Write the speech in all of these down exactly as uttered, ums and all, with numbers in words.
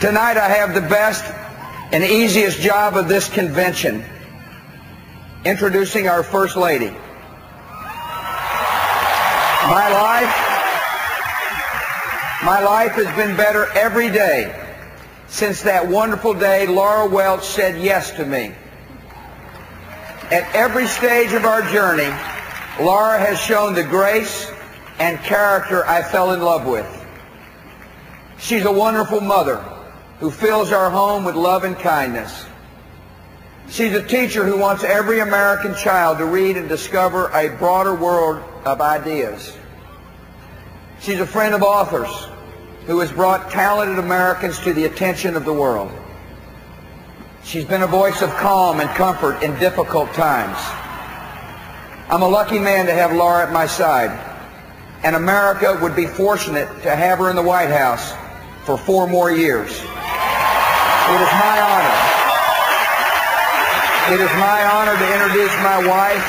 Tonight I have the best and easiest job of this convention, introducing our First Lady. My life, my life has been better every day since that wonderful day Laura Welch said yes to me. At every stage of our journey, Laura has shown the grace and character I fell in love with. She's a wonderful mother who fills our home with love and kindness. She's a teacher who wants every American child to read and discover a broader world of ideas. She's a friend of authors who has brought talented Americans to the attention of the world. She's been a voice of calm and comfort in difficult times. I'm a lucky man to have Laura at my side, and America would be fortunate to have her in the White House for four more years. It is my honor. It is my honor to introduce my wife,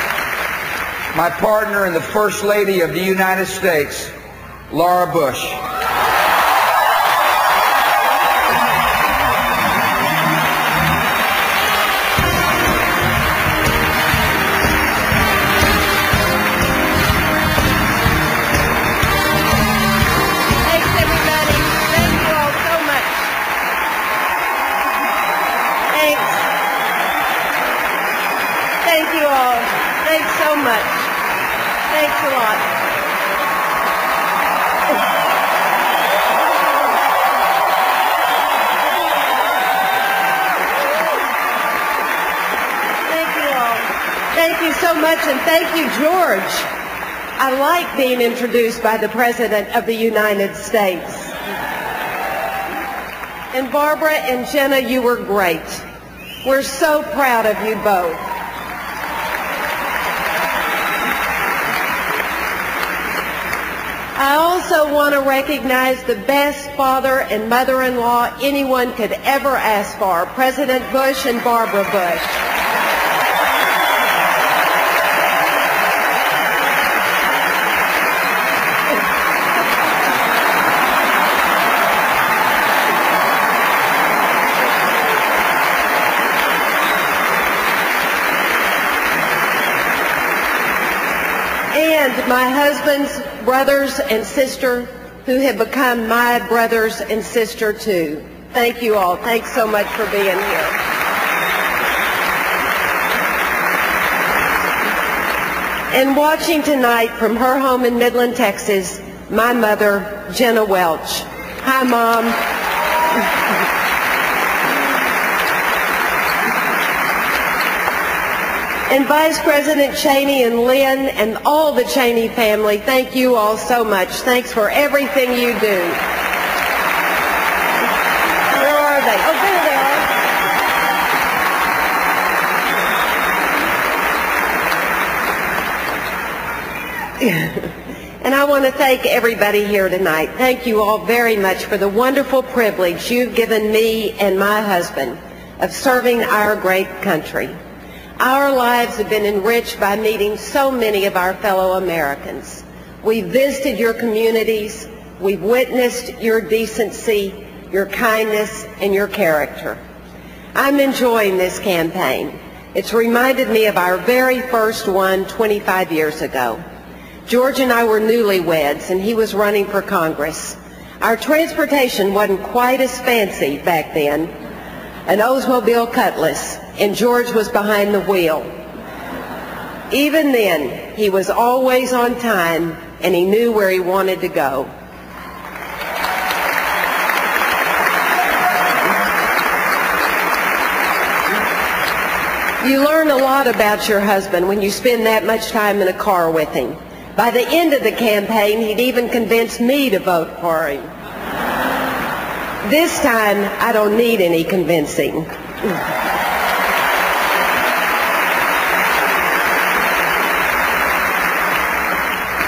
my partner, and the First Lady of the United States, Laura Bush. And thank you, George. I like being introduced by the President of the United States. And Barbara and Jenna, you were great. We're so proud of you both. I also want to recognize the best father and mother-in-law anyone could ever ask for, President Bush and Barbara Bush. My husband's brothers and sister who have become my brothers and sister too. Thank you all. Thanks so much for being here. And watching tonight from her home in Midland, Texas, my mother, Jenna Welch. Hi, Mom. And Vice President Cheney and Lynn and all the Cheney family, thank you all so much. Thanks for everything you do. Where are they? Oh, there they are. And I want to thank everybody here tonight. Thank you all very much for the wonderful privilege you've given me and my husband of serving our great country. Our lives have been enriched by meeting so many of our fellow Americans. We've visited your communities, we've witnessed your decency, your kindness, and your character. I'm enjoying this campaign. It's reminded me of our very first one twenty-five years ago. George and I were newlyweds, and he was running for Congress. Our transportation wasn't quite as fancy back then, an Oldsmobile Cutlass, and George was behind the wheel. Even then, he was always on time, and he knew where he wanted to go. You learn a lot about your husband when you spend that much time in a car with him. By the end of the campaign, he'd even convinced me to vote for him. This time, I don't need any convincing.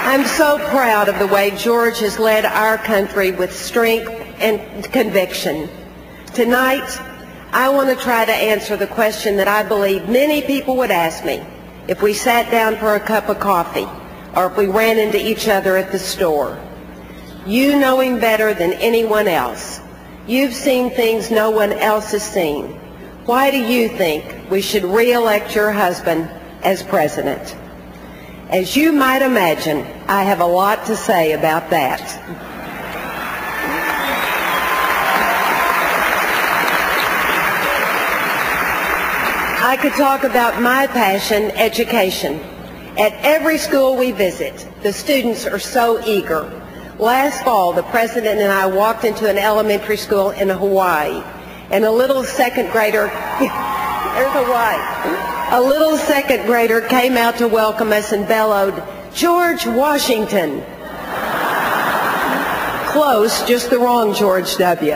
I'm so proud of the way George has led our country with strength and conviction. Tonight, I want to try to answer the question that I believe many people would ask me if we sat down for a cup of coffee or if we ran into each other at the store. You know him better than anyone else. You've seen things no one else has seen. Why do you think we should re-elect your husband as president? As you might imagine, I have a lot to say about that. I could talk about my passion, education. At every school we visit, the students are so eager. Last fall, the president and I walked into an elementary school in Hawaii, and a little second grader, there's Hawaii, a little second grader came out to welcome us and bellowed, "George Washington." Close, just the wrong George W.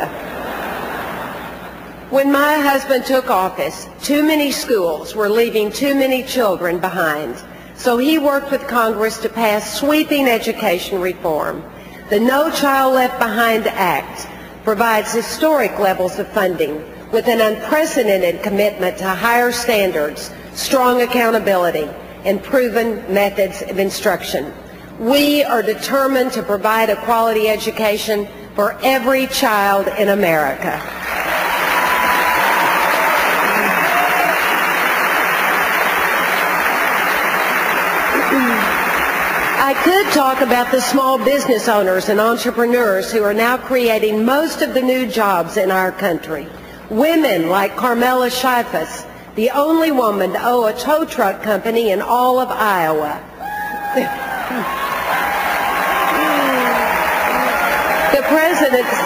When my husband took office, too many schools were leaving too many children behind, so he worked with Congress to pass sweeping education reform. The No Child Left Behind Act provides historic levels of funding with an unprecedented commitment to higher standards, strong accountability, and proven methods of instruction. We are determined to provide a quality education for every child in America. I could talk about the small business owners and entrepreneurs who are now creating most of the new jobs in our country. Women like Carmela Shifus, the only woman to own a tow truck company in all of Iowa. The president's,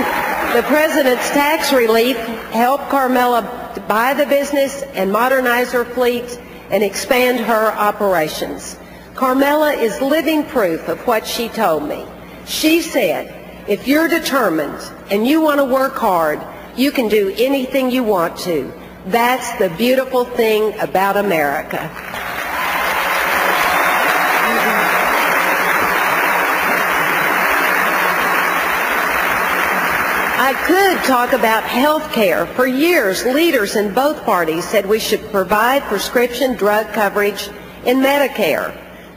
the president's tax relief helped Carmela buy the business and modernize her fleet and expand her operations. Carmela is living proof of what she told me. She said, if you're determined and you want to work hard, you can do anything you want to. That's the beautiful thing about America. I could talk about health care. For years, leaders in both parties said we should provide prescription drug coverage in Medicare.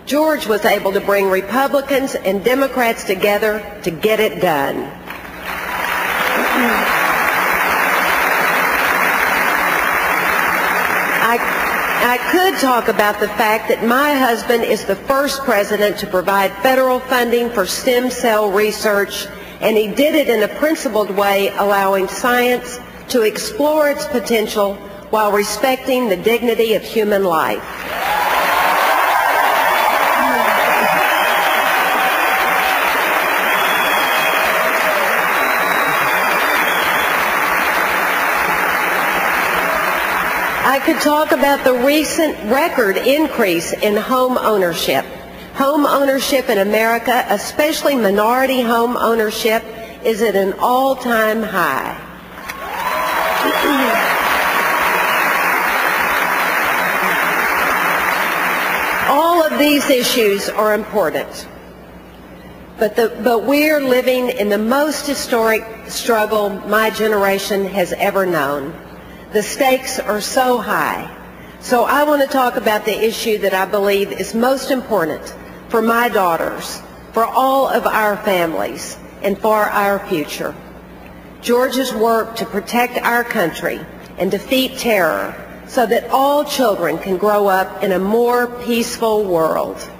George was able to bring Republicans and Democrats together to get it done. I, I could talk about the fact that my husband is the first president to provide federal funding for stem cell research, and he did it in a principled way, allowing science to explore its potential while respecting the dignity of human life. I could talk about the recent record increase in home ownership. Home ownership in America, especially minority home ownership, is at an all-time high. All of these issues are important, but, the, but we're living in the most historic struggle my generation has ever known. The stakes are so high. So I want to talk about the issue that I believe is most important for my daughters, for all of our families, and for our future. George's work to protect our country and defeat terror so that all children can grow up in a more peaceful world.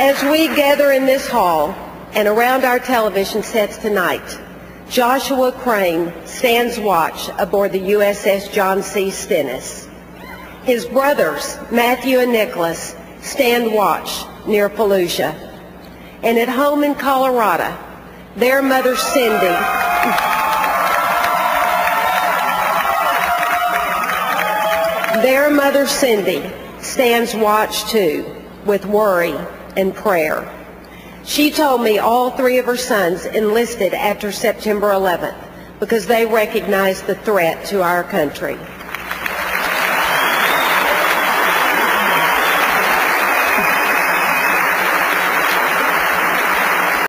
As we gather in this hall and around our television sets tonight, Joshua Crane stands watch aboard the U S S John C. Stennis. His brothers, Matthew and Nicholas, stand watch near Pelusia. And at home in Colorado, their mother, Cindy, their mother, Cindy, stands watch too, with worry and prayer. She told me all three of her sons enlisted after September eleventh because they recognized the threat to our country.